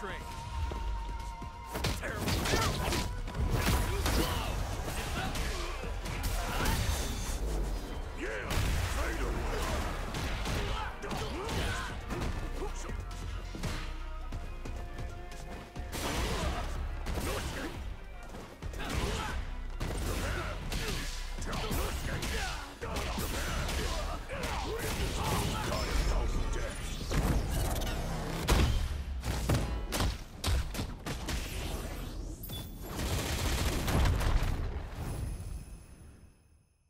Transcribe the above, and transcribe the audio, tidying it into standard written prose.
train.